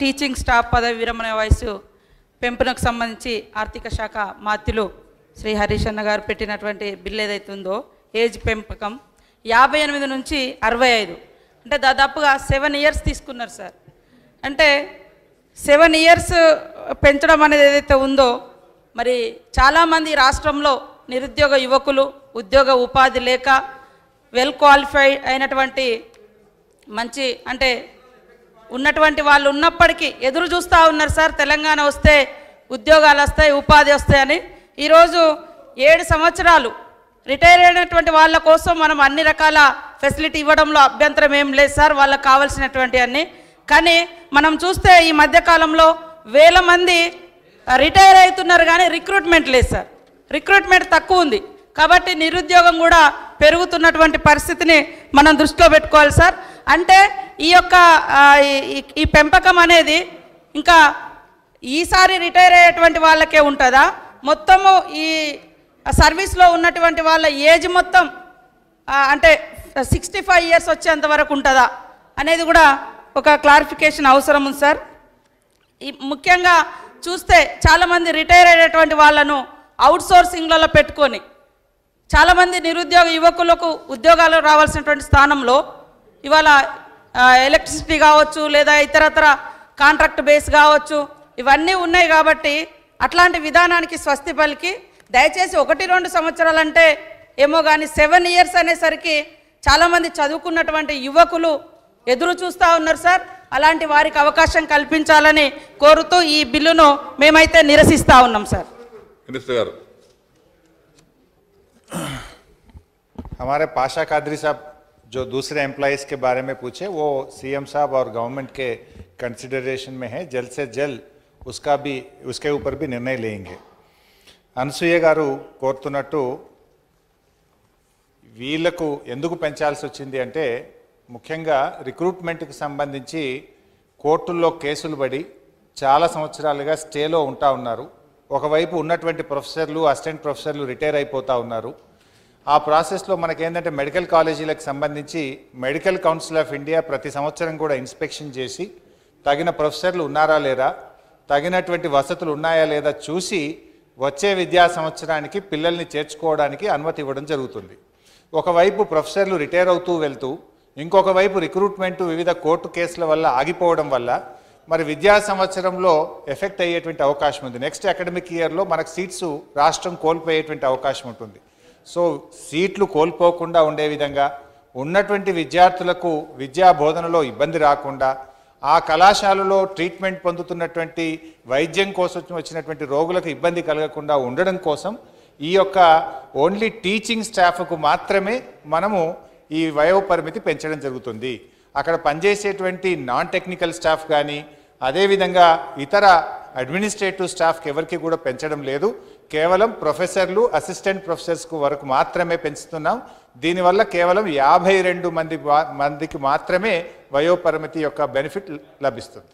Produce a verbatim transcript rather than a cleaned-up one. Teaching staff పదవి విరమణ వయసు పెంపునకు సంబంధించి ఆర్థిక శాఖ మాత్యులు శ్రీ హరీష్ అన్న గారు పెట్టినటువంటి బిల్ ఏదైతే ఉందో ఏజ్ పెంపకం యాభై ఎనిమిది నుంచి అరవై ఐదు అంటే దాదాపుగా సెవెన్ ఇయర్స్ తీసుకున్నారు సార్. అంటే సెవెన్ ఇయర్స్ పెంచడం అనేది ఏదైతే ఉందో మరి చాలామంది రాష్ట్రంలో నిరుద్యోగ యువకులు ఉద్యోగ ఉపాధి లేక వెల్ క్వాలిఫైడ్ అయినటువంటి మంచి అంటే ఉన్నటువంటి వాళ్ళు ఉన్నప్పటికీ ఎదురు చూస్తూ ఉన్నారు సార్. తెలంగాణ వస్తే ఉద్యోగాలు వస్తాయి ఉపాధి వస్తాయని ఈరోజు ఏడు సంవత్సరాలు రిటైర్ అయినటువంటి వాళ్ళ కోసం మనం అన్ని రకాల ఫెసిలిటీ ఇవ్వడంలో అభ్యంతరం ఏం లేదు సార్, వాళ్ళకు కావాల్సినటువంటి అన్నీ. కానీ మనం చూస్తే ఈ మధ్యకాలంలో వేల మంది రిటైర్ అవుతున్నారు కానీ రిక్రూట్మెంట్ లేదు సార్, రిక్రూట్మెంట్ తక్కువ ఉంది. కాబట్టి నిరుద్యోగం కూడా పెరుగుతున్నటువంటి పరిస్థితిని మనం దృష్టిలో పెట్టుకోవాలి సార్. అంటే ఈ యొక్క ఈ పెంపకం అనేది ఇంకా ఈసారి రిటైర్ అయ్యేటువంటి వాళ్ళకే ఉంటుందా, మొత్తము ఈ సర్వీస్లో ఉన్నటువంటి వాళ్ళ ఏజ్ మొత్తం అంటే సిక్స్టీ ఫైవ్ ఇయర్స్ వచ్చేంత వరకు ఉంటుందా అనేది కూడా ఒక క్లారిఫికేషన్ అవసరం ఉంది సార్. ఈ ముఖ్యంగా చూస్తే చాలామంది రిటైర్ అయ్యేటువంటి వాళ్ళను అవుట్ సోర్సింగ్లలో పెట్టుకొని చాలామంది నిరుద్యోగ యువకులకు ఉద్యోగాలు రావాల్సినటువంటి స్థానంలో ఇవాళ ఎలక్ట్రిసిటీ కావచ్చు లేదా ఇతరతర కాంట్రాక్ట్ బేస్ కావచ్చు ఇవన్నీ ఉన్నాయి. కాబట్టి అట్లాంటి విధానానికి స్వస్తి పలికి దయచేసి ఒకటి రెండు సంవత్సరాలంటే ఏమో కానీ సెవెన్ ఇయర్స్ అనేసరికి చాలామంది చదువుకున్నటువంటి యువకులు ఎదురు చూస్తూ ఉన్నారు సార్. అలాంటి వారికి అవకాశం కల్పించాలని కోరుతూ ఈ బిల్లును మేమైతే నిరసిస్తూ ఉన్నాం సార్. मिनिस्टर गारू, हमारे पाशा कादरी साहब जो दूसरे एम्प्लॉयज़ के बारे में पूछे वो सीएम साहब और गवर्नमेंट के कंसिडरेशन में है. जल्द से जल्द उसका भी उसके ऊपर भी निर्णय लेंगे. అనసూయ గారు కోరుతున్నట్టు వీళ్ళకు ఎందుకు పెంచాల్సి వచ్చింది అంటే ముఖ్యంగా రిక్రూట్మెంట్కి సంబంధించి కోర్టుల్లో కేసులు పడి చాలా సంవత్సరాలుగా స్టేలో ఉంటా ఉన్నారు. ఒకవైపు ఉన్నటువంటి ప్రొఫెసర్లు అసిస్టెంట్ ప్రొఫెసర్లు రిటైర్ అయిపోతూ ఉన్నారు. ఆ ప్రాసెస్లో మనకేంటంటే మెడికల్ కాలేజీలకు సంబంధించి మెడికల్ కౌన్సిల్ ఆఫ్ ఇండియా ప్రతి సంవత్సరం కూడా ఇన్స్పెక్షన్ చేసి తగిన ప్రొఫెసర్లు ఉన్నారా లేదా తగినటువంటి వసతులు ఉన్నాయా లేదా చూసి వచ్చే విద్యా సంవత్సరానికి పిల్లల్ని చేర్చుకోవడానికి అనుమతి ఇవ్వడం జరుగుతుంది. ఒకవైపు ప్రొఫెసర్లు రిటైర్ అవుతూ వెళ్తూ ఇంకొక వైపు రిక్రూట్మెంట్ వివిధ కోర్టు కేసుల వల్ల ఆగిపోవడం వల్ల మరి విద్యా సంవత్సరంలో ఎఫెక్ట్ అయ్యేటువంటి అవకాశం ఉంది. నెక్స్ట్ అకాడమిక్ ఇయర్లో మనకు సీట్స్ రాష్ట్రం కోల్పోయేటువంటి అవకాశం ఉంటుంది. సో సీట్లు కోల్పోకుండా ఉండే విధంగా ఉన్నటువంటి విద్యార్థులకు విద్యా బోధనలో ఇబ్బంది రాకుండా ఆ కళాశాలలో ట్రీట్మెంట్ పొందుతున్నటువంటి వైద్యం కోసం వచ్చినటువంటి రోగులకు ఇబ్బంది కలగకుండా ఉండడం కోసం ఈ యొక్క ఓన్లీ టీచింగ్ స్టాఫ్కు మాత్రమే మనము ఈ వయోపరిమితి పెంచడం జరుగుతుంది. అక్కడ పనిచేసేటువంటి నాన్ టెక్నికల్ స్టాఫ్ కానీ అదేవిధంగా ఇతర అడ్మినిస్ట్రేటివ్ స్టాఫ్కి ఎవరికి కూడా పెంచడం లేదు. కేవలం ప్రొఫెసర్లు అసిస్టెంట్ ప్రొఫెసర్స్కు వరకు మాత్రమే పెంచుతున్నాం. దీనివల్ల కేవలం యాభై రెండు మంది మందికి మాత్రమే వయోపరిమితి యొక్క బెనిఫిట్ లభిస్తుంది.